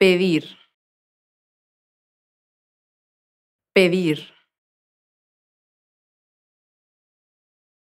Pedir. Pedir.